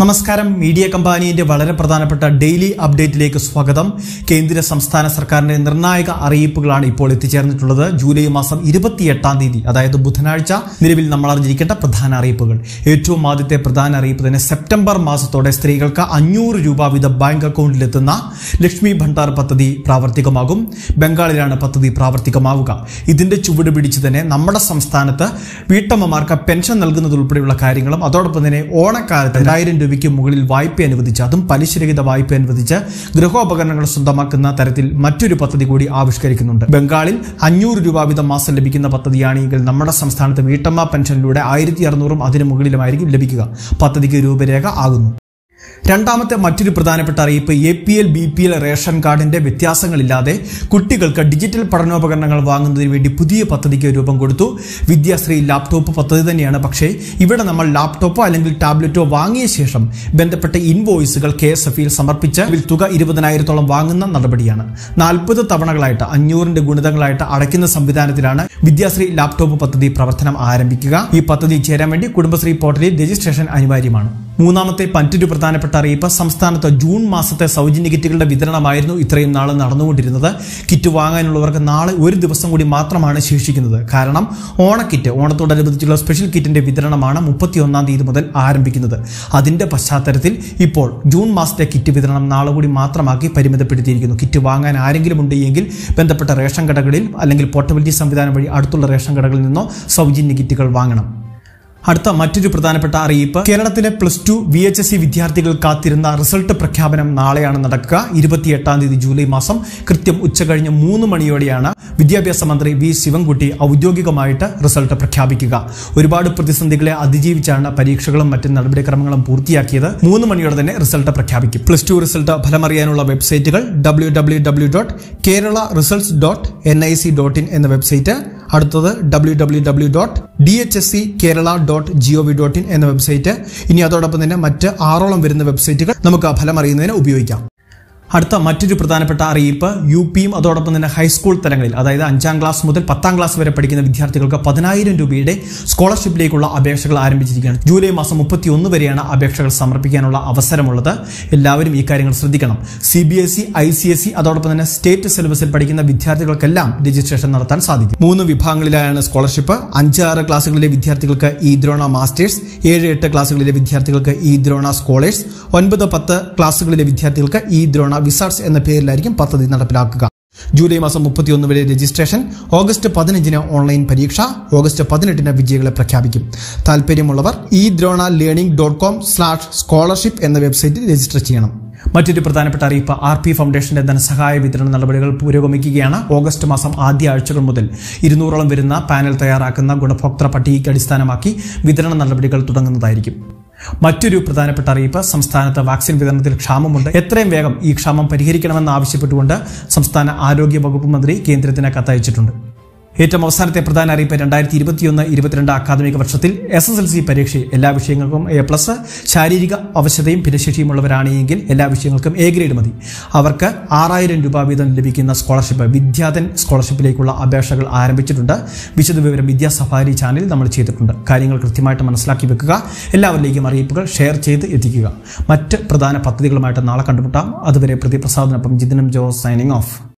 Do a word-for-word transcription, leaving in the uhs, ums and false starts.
നമസ്കാരം മീഡിയ കമ്പാനിയുടെ വളരെ പ്രധാനപ്പെട്ട ഡെയിലി അപ്ഡേറ്റിലേക്ക് സ്വാഗതം. കേന്ദ്ര സംസ്ഥാന സർക്കാരിന്റെ നിർണായക അറിയിപ്പുകളാണ് ഇപ്പോൾ എത്തിച്ചേർന്നിട്ടുള്ളത്. ജൂലൈ മാസം ഇരുപത്തിയെട്ടാം തീയതി അതായത് ബുധനാഴ്ച നിലവിൽ നമ്മൾ അറിഞ്ഞിരിക്കേണ്ട പ്രധാന അറിയിപ്പുകൾ. ഏറ്റവും ആദ്യത്തെ പ്രധാന അറിയിപ്പ് തന്നെ സെപ്റ്റംബർ മാസത്തോടെ സ്ത്രീകൾക്ക് അഞ്ഞൂറ് രൂപ വീതം ബാങ്ക് അക്കൗണ്ടിലെത്തുന്ന ലക്ഷ്മി ഭണ്ഡാർ പദ്ധതി പ്രാവർത്തികമാകും. ബംഗാളിലാണ് പദ്ധതി പ്രാവർത്തികമാവുക. ഇതിന്റെ ചുവട് പിടിച്ച് തന്നെ നമ്മുടെ സംസ്ഥാനത്ത് വീട്ടമ്മമാർക്ക് പെൻഷൻ നൽകുന്നതുൾപ്പെടെയുള്ള കാര്യങ്ങളും അതോടൊപ്പം തന്നെ ഓണക്കാലത്ത് രണ്ടായിരം രൂപയ്ക്ക് മുകളിൽ വായ്പ അനുവദിച്ച് അതും പലിശരഹിത വായ്പ അനുവദിച്ച് ഗൃഹോപകരണങ്ങൾ സ്വന്തമാക്കുന്ന തരത്തിൽ മറ്റൊരു പദ്ധതി കൂടി ആവിഷ്കരിക്കുന്നുണ്ട്. ബംഗാളിൽ അഞ്ഞൂറ് രൂപ വീതം മാസം ലഭിക്കുന്ന പദ്ധതിയാണെങ്കിൽ നമ്മുടെ സംസ്ഥാനത്ത് വീട്ടമ്മ പെൻഷനിലൂടെ ആയിരത്തി അറുന്നൂറും അതിനു മുകളിലുമായിരിക്കും ലഭിക്കുക. പദ്ധതിക്ക് രൂപരേഖ ആകുന്നു. രണ്ടാമത്തെ മറ്റൊരു പ്രധാനപ്പെട്ട അറിയിപ്പ് A P L B P L ration കാർഡിന്റെ വ്യത്യാസങ്ങളില്ലാതെ കുട്ടികൾക്ക് ഡിജിറ്റൽ പഠനോപകരണങ്ങൾ വാങ്ങുന്നതിന് വേണ്ടി പുതിയ പദ്ധതിക്ക് രൂപം കൊടുത്തു. വിദ്യാശ്രീ ലാപ്ടോപ്പ് പദ്ധതി തന്നെയാണ്. പക്ഷേ ഇവിടെ നമ്മൾ ലാപ്ടോപ്പോ അല്ലെങ്കിൽ ടാബ്ലറ്റോ വാങ്ങിയ ശേഷം ബന്ധപ്പെട്ട ഇൻവോയ്സുകൾ കെ എസ് എഫ് ഇയിൽ സമർപ്പിച്ച് തുക ഇരുപതിനായിരത്തോളം വാങ്ങുന്ന നടപടിയാണ്. നാൽപ്പത് തവണകളായിട്ട് അഞ്ഞൂറിന്റെ ഗുണിതങ്ങളായിട്ട് അടയ്ക്കുന്ന സംവിധാനത്തിലാണ് വിദ്യാശ്രീ ലാപ്ടോപ്പ് പദ്ധതി പ്രവർത്തനം ആരംഭിക്കുക. ഈ പദ്ധതി ചേരാൻ വേണ്ടി കുടുംബശ്രീ പോർട്ടലിൽ രജിസ്ട്രേഷൻ അനിവാര്യമാണ്. മൂന്നാമത്തെ മറ്റൊരു പ്രധാനപ്പെട്ട അറിയിപ്പ് സംസ്ഥാനത്ത് ജൂൺ മാസത്തെ സൗജന്യ കിറ്റുകളുടെ വിതരണമായിരുന്നു ഇത്രയും നാൾ നടന്നുകൊണ്ടിരുന്നത്. കിറ്റ് വാങ്ങാനുള്ളവർക്ക് നാളെ ഒരു ദിവസം കൂടി മാത്രമാണ് ശേഷിക്കുന്നത്. കാരണം ഓണക്കിറ്റ് ഓണത്തോടനുബന്ധിച്ചുള്ള സ്പെഷ്യൽ കിറ്റിന്റെ വിതരണമാണ് മുപ്പത്തി ഒന്നാം തീയതി മുതൽ ആരംഭിക്കുന്നത്. അതിന്റെ പശ്ചാത്തലത്തിൽ ഇപ്പോൾ ജൂൺ മാസത്തെ കിറ്റ് വിതരണം നാളെ കൂടി മാത്രമാക്കി പരിമിതപ്പെടുത്തിയിരിക്കുന്നു. കിറ്റ് വാങ്ങാൻ ആരെങ്കിലും ഉണ്ടെങ്കിൽ ബന്ധപ്പെട്ട റേഷൻ കടകളിൽ അല്ലെങ്കിൽ പോർട്ടബിലിറ്റി സംവിധാനം വഴി അടുത്തുള്ള റേഷൻ കടകളിൽ നിന്നോ സൗജന്യ കിറ്റുകൾ വാങ്ങണം. അടുത്ത മറ്റൊരു പ്രധാനപ്പെട്ട അറിയിപ്പ് കേരളത്തിലെ plus two V H S C വിദ്യാർത്ഥികൾ കാത്തിരുന്ന റിസൾട്ട് പ്രഖ്യാപനം നാളെയാണ് നടക്കുക. ഇരുപത്തിയെട്ടാം തീയതി ജൂലൈ മാസം കൃത്യം ഉച്ചകഴിഞ്ഞ് മൂന്ന് മണിയോടെയാണ് വിദ്യാഭ്യാസ മന്ത്രി വി ശിവൻകുട്ടി ഔദ്യോഗികമായിട്ട് റിസൾട്ട് പ്രഖ്യാപിക്കുക. ഒരുപാട് പ്രതിസന്ധികളെ അതിജീവിച്ചാണ് പരീക്ഷകളും മറ്റ് നടപടിക്രമങ്ങളും പൂർത്തിയാക്കിയത്. മൂന്ന് മണിയോടെ തന്നെ റിസൾട്ട് പ്രഖ്യാപിക്കും. പ്ലസ് ടു റിസൾട്ട് ഫലമറിയാനുള്ള വെബ്സൈറ്റുകൾ W W W dot Kerala results dot N I C dot in എന്ന വെബ്സൈറ്റ്, അടുത്തത് W W W dot D H S C Kerala dot G O V dot in എന്ന വെബ്സൈറ്റ്, ഇനി അതോടൊപ്പം തന്നെ മറ്റ് ആറോളം വരുന്ന വെബ്സൈറ്റുകൾ നമുക്ക് ഫലം അറിയുന്നതിന് ഉപയോഗിക്കാം. അടുത്ത മറ്റൊരു പ്രധാനപ്പെട്ട അറിയിപ്പ് യു പിയും അതോടൊപ്പം തന്നെ ഹൈസ്കൂൾ തലങ്ങളിൽ അതായത് അഞ്ചാം ക്ലാസ് മുതൽ പത്താം ക്ലാസ് വരെ പഠിക്കുന്ന വിദ്യാർത്ഥികൾക്ക് പതിനായിരം രൂപയുടെ സ്കോളർഷിപ്പിലേക്കുള്ള അപേക്ഷകൾ ആരംഭിച്ചിരിക്കുകയാണ്. ജൂലൈ മാസം മുപ്പത്തി ഒന്ന് വരെയാണ് അപേക്ഷകൾ സമർപ്പിക്കാനുള്ള അവസരമുള്ളത്. എല്ലാവരും ഈ കാര്യങ്ങൾ ശ്രദ്ധിക്കണം. C B S E I C S E അതോടൊപ്പം തന്നെ സ്റ്റേറ്റ് സിലബസിൽ പഠിക്കുന്ന വിദ്യാർത്ഥികൾക്കെല്ലാം രജിസ്ട്രേഷൻ നടത്താൻ സാധിക്കും. മൂന്ന് വിഭാഗങ്ങളിലാണ് സ്കോളർഷിപ്പ്. അഞ്ച് ആറ് ക്ലാസ്സുകളിലെ വിദ്യാർത്ഥികൾക്ക് ഈ ദ്രോണ മാസ്റ്റേഴ്സ്, ഏഴ് എട്ട് ക്ലാസ്സുകളിലെ വിദ്യാർത്ഥികൾക്ക് ഈ ദ്രോണ സ്കോളേഴ്സ്, ഒൻപത് പത്ത് ക്ലാസ്സുകളിലെ വിദ്യാർത്ഥികൾക്ക് ഈ ദ്രോണ വിസാർട്സ് എന്ന പേരിലായിരിക്കും പദ്ധതി നടപ്പിലാക്കുക. ജൂലൈ മാസം മുപ്പത്തി ഒന്ന് വരെ രജിസ്ട്രേഷൻ. ഓഗസ്റ്റ് പതിനഞ്ചിന് ഓൺലൈൻ പരീക്ഷ. ഓഗസ്റ്റ് പതിനെട്ടിന് വിജയികളെ പ്രഖ്യാപിക്കും. താല്പര്യമുള്ളവർ ഈ Drona learning dot com slash scholarship എന്ന വെബ്സൈറ്റിൽ രജിസ്റ്റർ ചെയ്യണം. മറ്റൊരു പ്രധാനപ്പെട്ട അറിയിപ്പ് ആർ പി ഫൗണ്ടേഷന്റെ ധനസഹായ വിതരണ നടപടികൾ പുരോഗമിക്കുകയാണ്. ഓഗസ്റ്റ് മാസം ആദ്യ ആഴ്ചകൾ മുതൽ ഇരുന്നൂറോളം വരുന്ന പാനൽ തയ്യാറാക്കുന്ന ഗുണഭോക്തൃ പട്ടികയ്ക്ക് അടിസ്ഥാനമാക്കി വിതരണ നടപടികൾ തുടങ്ങുന്നതായിരിക്കും. മറ്റൊരു പ്രധാനപ്പെട്ട അറിയിപ്പ് സംസ്ഥാനത്ത് വാക്സിൻ വിതരണത്തിൽ ക്ഷാമമുണ്ട്. എത്രയും വേഗം ഈ ക്ഷാമം പരിഹരിക്കണമെന്ന് ആവശ്യപ്പെട്ടുകൊണ്ട് സംസ്ഥാന ആരോഗ്യ വകുപ്പ് മന്ത്രി കേന്ദ്രത്തിന് കത്തയച്ചിട്ടുണ്ട്. ഏറ്റവും അവസാനത്തെ പ്രധാന അറിയിപ്പ് രണ്ടായിരത്തി ഇരുപത്തിയൊന്ന് ഇരുപത്തിരണ്ട് അക്കാദമിക വർഷത്തിൽ എസ് എസ് എൽ സി പരീക്ഷയിൽ എല്ലാ വിഷയങ്ങൾക്കും എ പ്ലസ്. ശാരീരിക അവശതയും ഭിന്നശേഷിയുമുള്ളവരാണെങ്കിൽ എല്ലാ വിഷയങ്ങൾക്കും എ ഗ്രേഡ് മതി. അവർക്ക് ആറായിരം രൂപ വീതം ലഭിക്കുന്ന സ്കോളർഷിപ്പ് വിദ്യാധൻ സ്കോളർഷിപ്പിലേക്കുള്ള അപേക്ഷകൾ ആരംഭിച്ചിട്ടുണ്ട്. വിശദവിവരം വിദ്യാസഫാരി ചാനൽ നമ്മൾ ചെയ്തിട്ടുണ്ട്. കാര്യങ്ങൾ കൃത്യമായിട്ട് മനസ്സിലാക്കി വെക്കുക. എല്ലാവരിലേക്കും അറിയിപ്പുകൾ ഷെയർ ചെയ്ത് എത്തിക്കുക. മറ്റ് പ്രധാന പദ്ധതികളുമായിട്ട് നാളെ കണ്ടുമുട്ടാം. അതുവരെ പ്രതിപ്രസാദിനൊപ്പം ജിതിനും ജോസ് സൈനിങ് ഓഫ്.